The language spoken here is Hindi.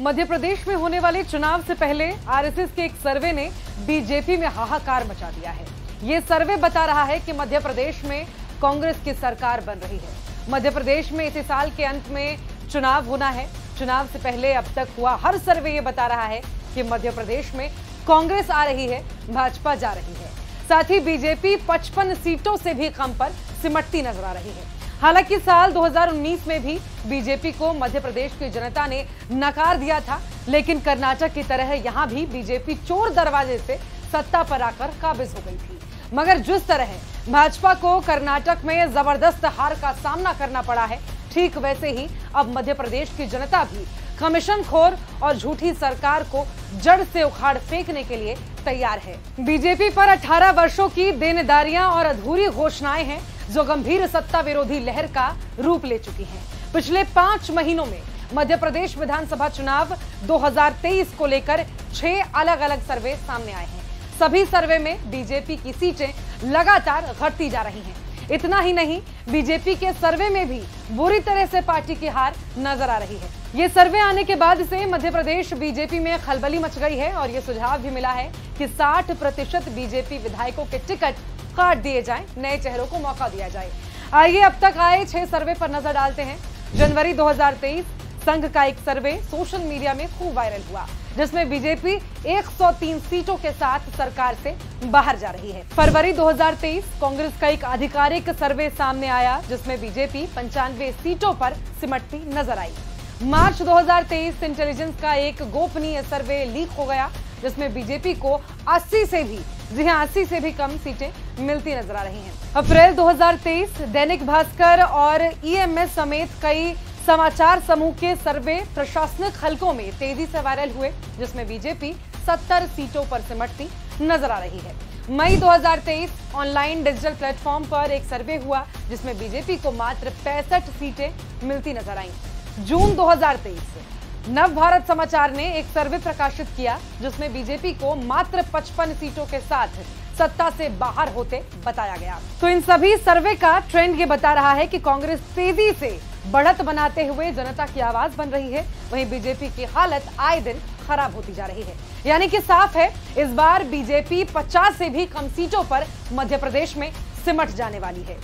मध्य प्रदेश में होने वाले चुनाव से पहले आरएसएस के एक सर्वे ने बीजेपी में हाहाकार मचा दिया है। ये सर्वे बता रहा है कि मध्य प्रदेश में कांग्रेस की सरकार बन रही है। मध्य प्रदेश में इसी साल के अंत में चुनाव होना है। चुनाव से पहले अब तक हुआ हर सर्वे ये बता रहा है कि मध्य प्रदेश में कांग्रेस आ रही है, भाजपा जा रही है। साथ ही बीजेपी 55 सीटों से भी कम पर सिमटती नजर आ रही है। हालांकि साल 2019 में भी बीजेपी को मध्य प्रदेश की जनता ने नकार दिया था, लेकिन कर्नाटक की तरह यहां भी बीजेपी चोर दरवाजे से सत्ता पर आकर काबिज हो गई थी। मगर जिस तरह भाजपा को कर्नाटक में जबरदस्त हार का सामना करना पड़ा है, ठीक वैसे ही अब मध्य प्रदेश की जनता भी कमीशनखोर और झूठी सरकार को जड़ से उखाड़ फेंकने के लिए तैयार है। बीजेपी पर 18 वर्षों की देनदारियां और अधूरी घोषणाएं हैं जो गंभीर सत्ता विरोधी लहर का रूप ले चुकी हैं। पिछले 5 महीनों में मध्य प्रदेश विधानसभा चुनाव 2023 को लेकर 6 अलग अलग सर्वे सामने आए हैं। सभी सर्वे में बीजेपी की सीटें लगातार घटती जा रही हैं। इतना ही नहीं, बीजेपी के सर्वे में भी बुरी तरह से पार्टी की हार नजर आ रही है। ये सर्वे आने के बाद से मध्य प्रदेश बीजेपी में खलबली मच गई है और ये सुझाव भी मिला है कि 60% बीजेपी विधायकों के टिकट काट दिए जाएं, नए चेहरों को मौका दिया जाए। आइए अब तक आए 6 सर्वे पर नजर डालते हैं। जनवरी 2023 संघ का एक सर्वे सोशल मीडिया में खूब वायरल हुआ, जिसमें बीजेपी 103 सीटों के साथ सरकार से बाहर जा रही है। फरवरी 2023 कांग्रेस का एक आधिकारिक सर्वे सामने आया, जिसमें बीजेपी 95 सीटों पर सिमटती नजर आई। मार्च 2023 इंटेलिजेंस का एक गोपनीय सर्वे लीक हो गया, जिसमें बीजेपी को 80 से भी कम सीटें मिलती नजर आ रही हैं। अप्रैल 2023 दैनिक भास्कर और ईएमएस समेत कई समाचार समूह के सर्वे प्रशासनिक हलकों में तेजी से वायरल हुए, जिसमें बीजेपी 70 सीटों पर सिमटती नजर आ रही है। मई 2023 ऑनलाइन डिजिटल प्लेटफॉर्म पर एक सर्वे हुआ, जिसमें बीजेपी को मात्र 65 सीटें मिलती नजर आईं। जून 2023 नवभारत समाचार ने एक सर्वे प्रकाशित किया, जिसमें बीजेपी को मात्र 55 सीटों के साथ सत्ता से बाहर होते बताया गया। तो इन सभी सर्वे का ट्रेंड ये बता रहा है कि कांग्रेस तेजी से बढ़त बनाते हुए जनता की आवाज बन रही है, वहीं बीजेपी की हालत आए दिन खराब होती जा रही है। यानी कि साफ है, इस बार बीजेपी 50 से भी कम सीटों पर मध्य प्रदेश में सिमट जाने वाली है।